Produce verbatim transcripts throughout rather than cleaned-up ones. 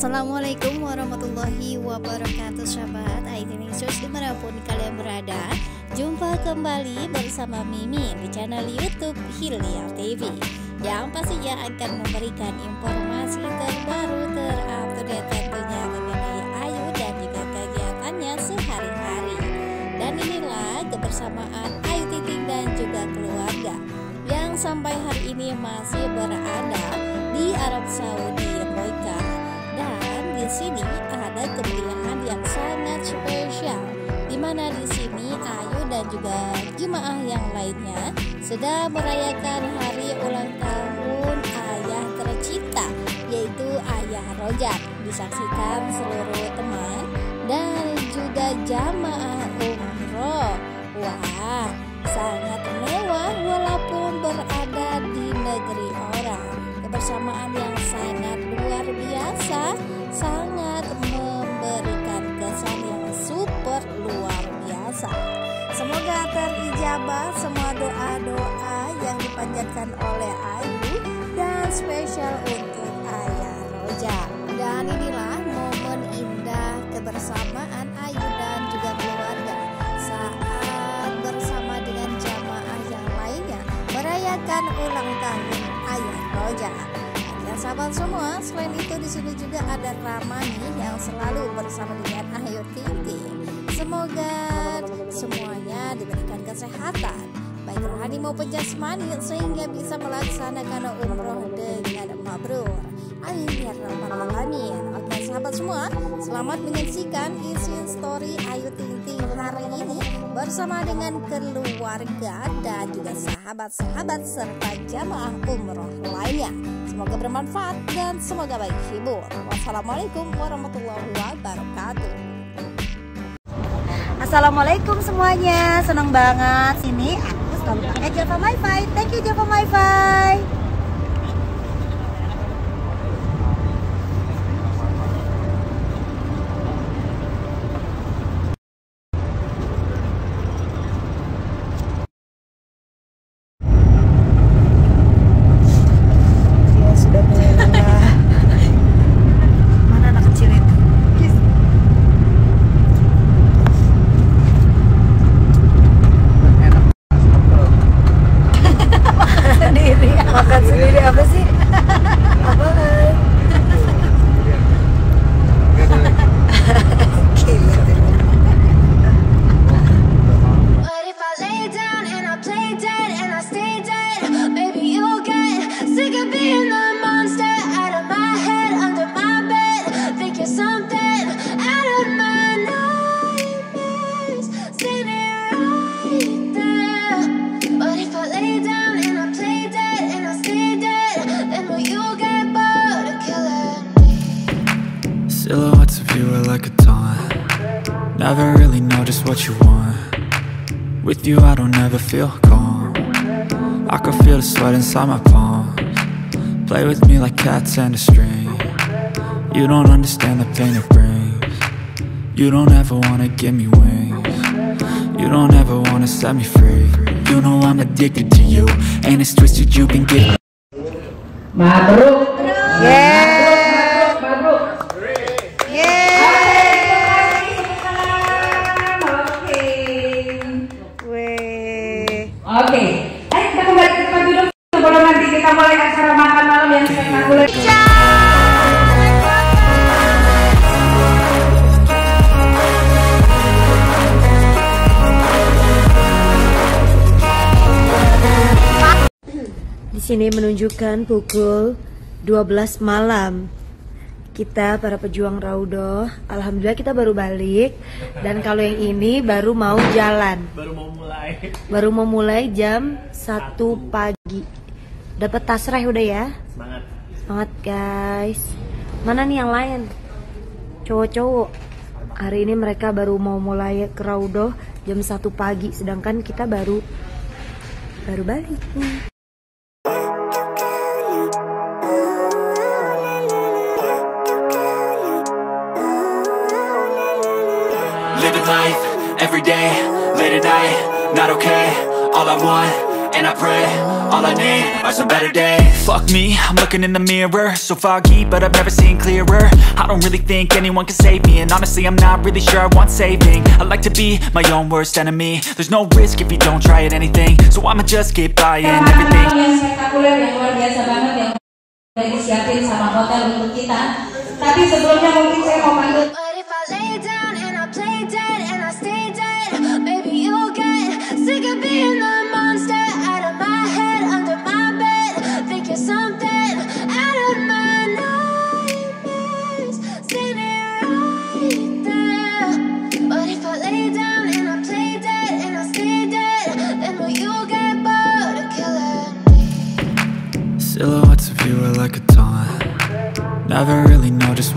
Assalamualaikum warahmatullahi wabarakatuh, sahabat Ayu Ting Ting dimanapun kalian berada. Jumpa kembali bersama Mimi di channel YouTube Hilial T V yang pastinya akan memberikan informasi terbaru, terupdate tentunya mengenai Ayu dan juga kegiatannya sehari-hari. Dan inilah kebersamaan Ayu Ting Ting dan juga keluarga yang sampai hari ini masih berada di Arab Saudi. Di sini ada kemeriahan yang sangat spesial, di mana di sini Ayu dan juga jemaah yang lainnya sedang merayakan hari ulang tahun ayah tercinta, yaitu Ayah Rozak. Disaksikan seluruh teman dan juga jamaah umroh. Wah, sangat mewah walaupun berada di negeri orang. Kebersamaan yang sangat luar biasa, sangat memberikan kesan yang super luar biasa. Semoga terijabah semua doa-doa yang dipanjatkan oleh Ayu dan spesial untuk Ayah Rozak. Dan inilah momen indah kebersamaan Ayu dan juga keluarga saat bersama dengan jamaah yang lainnya merayakan ulang tahun Ayah Rozak. Sahabat semua, selain itu di sini juga ada Ramani yang selalu bersama dengan Ayu Ting Ting. Semoga semuanya diberikan kesehatan, baik rohani maupun jasmani, sehingga bisa melaksanakan umroh dengan mabrur. Amin ya rabbal alamin. Oke sahabat semua, selamat menyaksikan isi story Ayu Ting Ting hari ini bersama dengan keluarga dan juga sahabat-sahabat serta jamaah umroh lainnya. Semoga bermanfaat dan semoga baik hibur. Wassalamualaikum warahmatullahi wabarakatuh. Assalamualaikum semuanya, senang banget. Ini aku selalu pakai Java Wi-Fi. Thank you Java Wi-Fi. Silhouettes of you are like a taunt. Never really know just what you want. With you I don't ever feel calm. I can feel the sweat inside my palms. Play with me like cats and a string. You don't understand the pain it brings. You don't ever wanna give me wings. You don't ever wanna set me free. You know I'm addicted to you, and it's twisted you've been getting. Mabruk. Yeah. Sini menunjukkan pukul dua belas malam. Kita para pejuang Raudhah, alhamdulillah kita baru balik. Dan kalau yang ini baru mau jalan. Baru mau mulai. Baru mau mulai jam satu pagi. Dapat tasreh udah ya? Semangat. Semangat guys. Mana nih yang lain? Cowok-cowok. Hari ini mereka baru mau mulai ke Raudhah jam satu pagi, sedangkan kita baru baru balik nih. Living life, every day, late at night, not okay, all I want and I pray. All I need are some better days. Fuck me, I'm looking in the mirror. So foggy, but I've never seen clearer. I don't really think anyone can save me, and honestly, I'm not really sure I want saving. I like to be my own worst enemy. There's no risk if you don't try at anything, so I'ma just keep buying everything. Yang spektakuler, yang luar biasa banget, yang udah disiapin sama hotel untuk kita. Tapi sebelumnya mungkin saya mau panggil. Silhouettes of you are like a taunt. Never really know just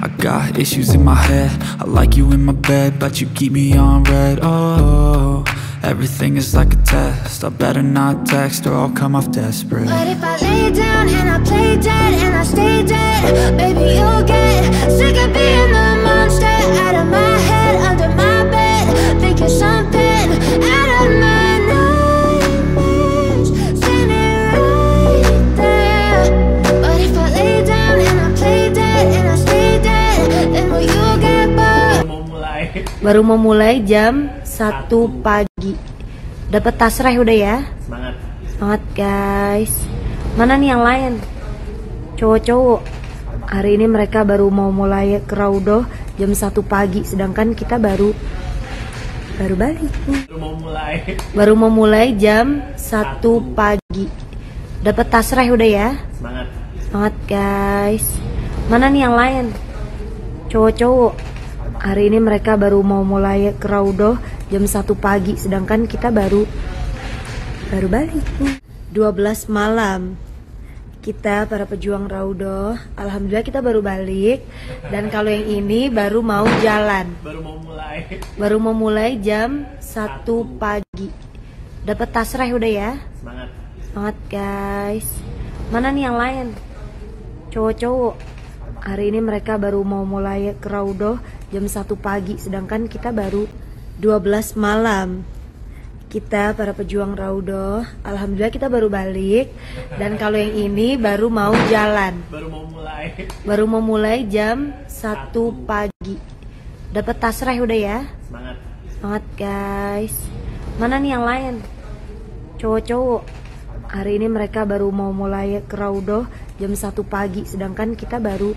I got issues in my head, I like you in my bed, but you keep me on red. Oh, everything is like a test, I better not text or I'll come off desperate. But if I lay down and I play dead and I stay dead, baby you'll get sick of being the monster out of my head, under my thinking something out of my nightmares, standing right there. But if I lay down and I play dead and I stay dead, then will you get bored? Baru mau mulai jam satu pagi. Dapat tasreh udah ya? Semangat. Semangat guys. Mana nih yang lain? Cowok-cowok. Hari ini mereka baru mau mulai ke Raudhah jam satu pagi, sedangkan kita baru baru balik. Baru mau mulai. Baru mau mulai jam satu pagi. Dapat tasreh udah ya? Semangat. Semangat guys. Mana nih yang lain? Cowok-cowok. Hari ini mereka baru mau mulai ke Raudhah jam satu pagi, sedangkan kita baru baru balik. dua belas malam. Kita para pejuang Raudhah, alhamdulillah kita baru balik. Dan kalau yang ini baru mau jalan. Baru mau mulai. Baru mau mulai jam satu pagi. Dapat tasreh udah ya? Semangat. Semangat guys. Mana nih yang lain? Cowok-cowok. Hari ini mereka baru mau mulai ke Raudhah jam satu pagi, sedangkan kita baru dua belas malam. Kita para pejuang Raudhah, alhamdulillah kita baru balik. Dan kalau yang ini baru mau jalan. Baru mau mulai. Baru mau mulai jam satu pagi. Dapat tasreh udah ya? Semangat. Semangat guys. Mana nih yang lain? Cowok-cowok. Hari ini mereka baru mau mulai ke Raudhah jam satu pagi, sedangkan kita baru